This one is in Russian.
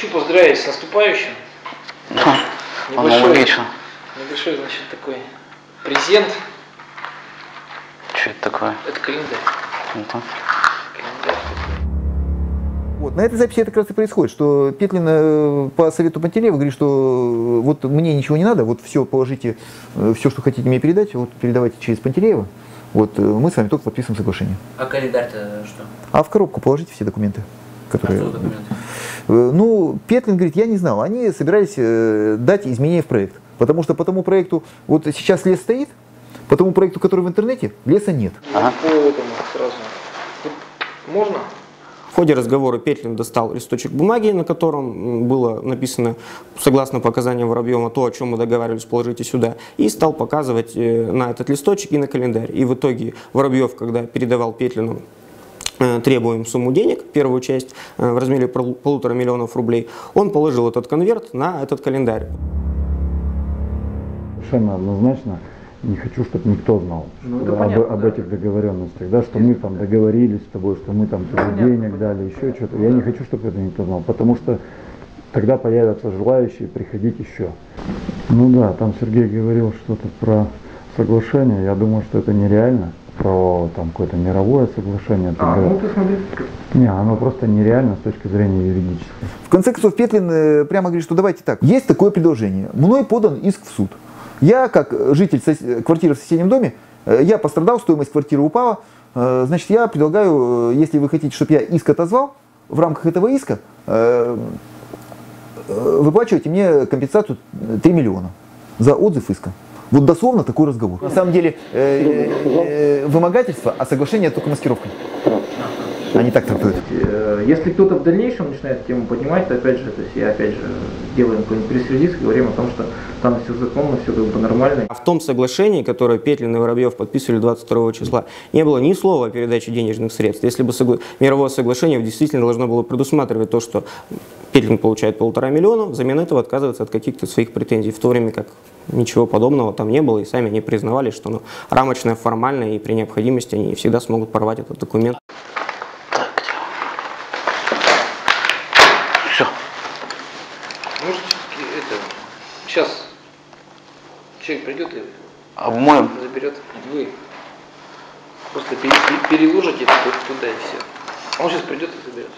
Хочу поздравить с наступающим. Небольшой, значит, такой презент. Что это такое? Это календарь. Вот, на этой записи это как раз и происходит, что Петлин по совету Пантелеева говорит, что вот мне ничего не надо, вот все положите, все, что хотите мне передать, вот передавайте через Пантелеева, вот мы с вами только подписываем соглашение. А календарь-то что? А в коробку положите все документы, которые… А что документы? Ну, Петлин говорит, я не знал, они собирались дать изменения в проект, потому что по тому проекту, вот сейчас лес стоит, по тому проекту, который в интернете, леса нет. Ага. По этому сразу. Можно? В ходе разговора Петлин достал листочек бумаги, на котором было написано, согласно показаниям Воробьева, то, о чем мы договаривались, положите сюда, и стал показывать на этот листочек и на календарь. И в итоге Воробьев, когда передавал Петлину требуем сумму денег, первую часть в размере 1,5 миллиона рублей, он положил этот конверт на этот календарь. Совершенно однозначно. Не хочу, чтобы никто знал об этих договоренностях, да, что мы там договорились с тобой, что мы там денег дали, еще что-то. Я не хочу, чтобы это никто знал, потому что тогда появятся желающие приходить еще. Ну да, там Сергей говорил что-то про соглашение, я думаю, что это нереально, про там какое-то мировое соглашение. Не, оно просто нереально с точки зрения юридической. В конце концов, Петлин прямо говорит, что давайте так, есть такое предложение, мной подан иск в суд. Я, как житель квартиры в соседнем доме, я пострадал, стоимость квартиры упала. Значит, я предлагаю, если вы хотите, чтобы я иск отозвал, в рамках этого иска выплачивайте мне компенсацию 3 миллиона за отзыв иска. Вот дословно такой разговор. На самом деле, вымогательство, а соглашение только маскировкой. Они так трактуют. Если кто-то в дальнейшем начинает эту тему поднимать, то опять же, делаем какой-нибудь пресс-релиз, говорим о том, что там все законно, все как бы нормально. А в том соглашении, которое Петлин и Воробьев подписывали 22 числа, не было ни слова о передаче денежных средств. Если бы мировое соглашение действительно должно было предусматривать то, что Петлин получает 1,5 миллиона, взамен этого отказывается от каких-то своих претензий, в то время как ничего подобного там не было, и сами они признавали, что оно рамочное, формальное, и при необходимости они всегда смогут порвать этот документ. Сейчас человек придет и обмоем заберет. Вы просто переложите туда и все. Он сейчас придет и заберет.